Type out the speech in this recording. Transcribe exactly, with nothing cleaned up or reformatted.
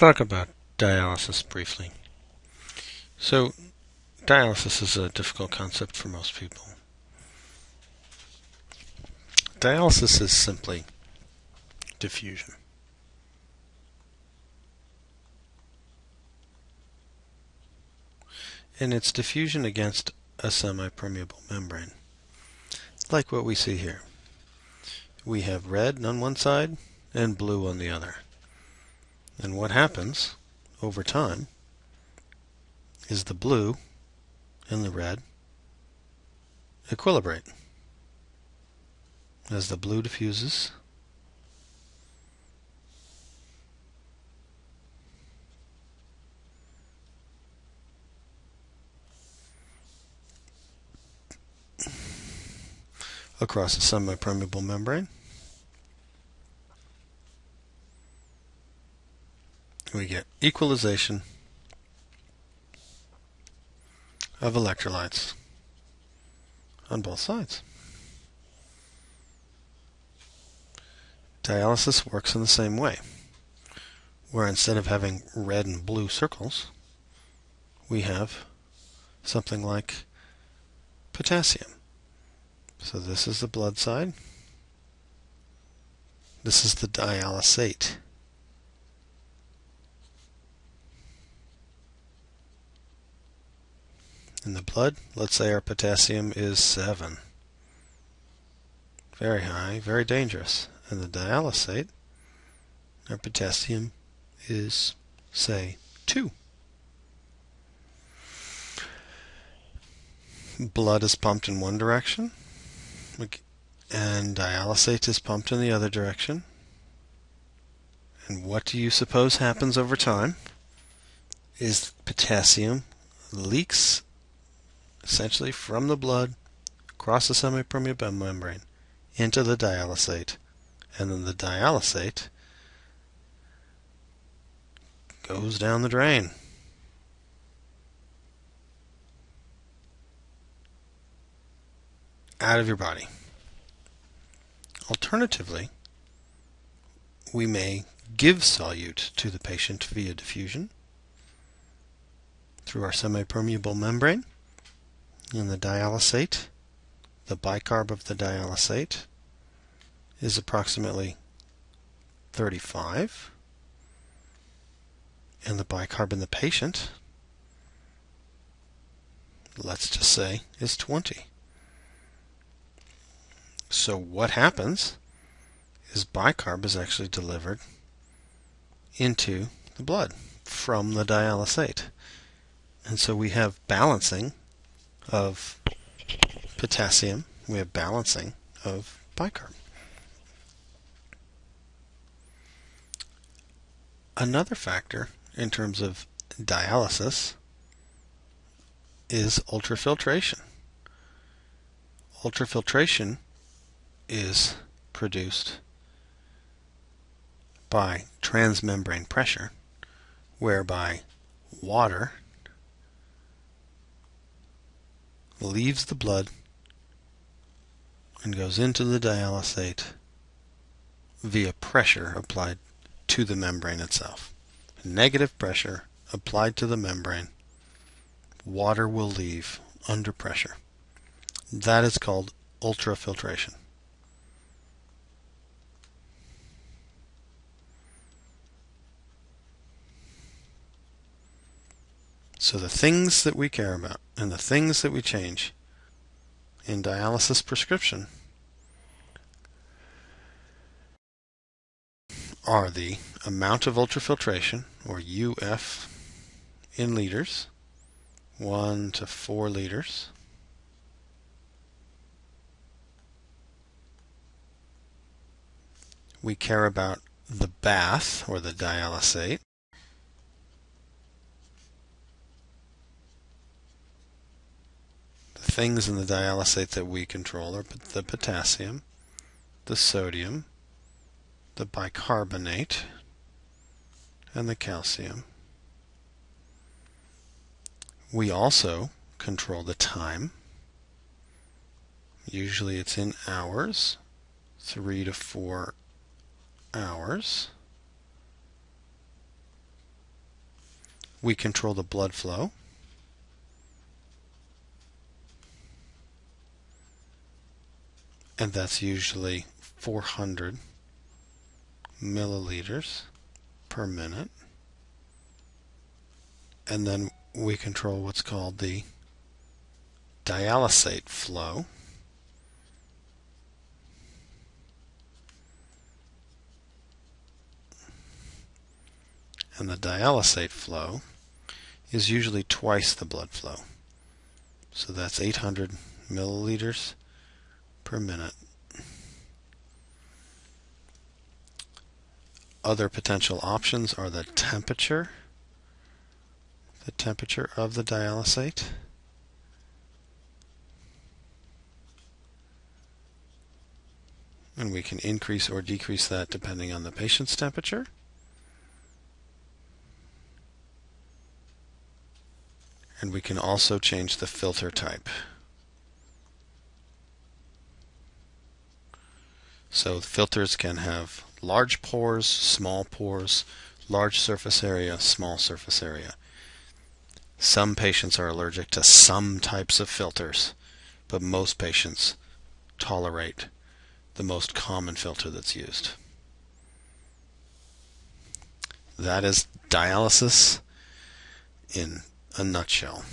Let's talk about dialysis briefly. So, dialysis is a difficult concept for most people. Dialysis is simply diffusion. And it's diffusion against a semi-permeable membrane, like what we see here. We have red on one side and blue on the other. And what happens over time is the blue and the red equilibrate. As the blue diffuses, across a semi-permeable membrane, we get equalization of electrolytes on both sides. Dialysis works in the same way, where instead of having red and blue circles, we have something like potassium. So this is the blood side. This is the dialysate. In the blood, let's say our potassium is seven. Very high, very dangerous. In the dialysate, our potassium is, say, two. Blood is pumped in one direction, and dialysate is pumped in the other direction. And what do you suppose happens over time? Is potassium leaks essentially from the blood across the semipermeable membrane into the dialysate, and then the dialysate goes down the drain. Out of your body. Alternatively, we may give solute to the patient via diffusion through our semipermeable membrane. In the dialysate, the bicarb of the dialysate is approximately thirty-five, and the bicarb in the patient, let's just say, is twenty. So what happens is bicarb is actually delivered into the blood from the dialysate. And so we have balancing of potassium, we have balancing of bicarb. Another factor in terms of dialysis is ultrafiltration. Ultrafiltration is produced by transmembrane pressure, whereby water leaves the blood and goes into the dialysate via pressure applied to the membrane itself. Negative pressure applied to the membrane, water will leave under pressure. That is called ultrafiltration. So the things that we care about and the things that we change in dialysis prescription are the amount of ultrafiltration, or U F, in liters, one to four liters, we care about the bath, or the dialysate, things in the dialysate that we control are the potassium, the sodium, the bicarbonate, and the calcium. We also control the time. Usually it's in hours, three to four hours. we control the blood flow. And that's usually four hundred milliliters per minute. And then we control what's called the dialysate flow. And the dialysate flow is usually twice the blood flow. So that's eight hundred milliliters per minute. Other potential options are the temperature, the temperature of the dialysate, and we can increase or decrease that depending on the patient's temperature. And we can also change the filter type. So filters can have large pores, small pores, large surface area, small surface area. Some patients are allergic to some types of filters, but most patients tolerate the most common filter that's used. That is dialysis in a nutshell.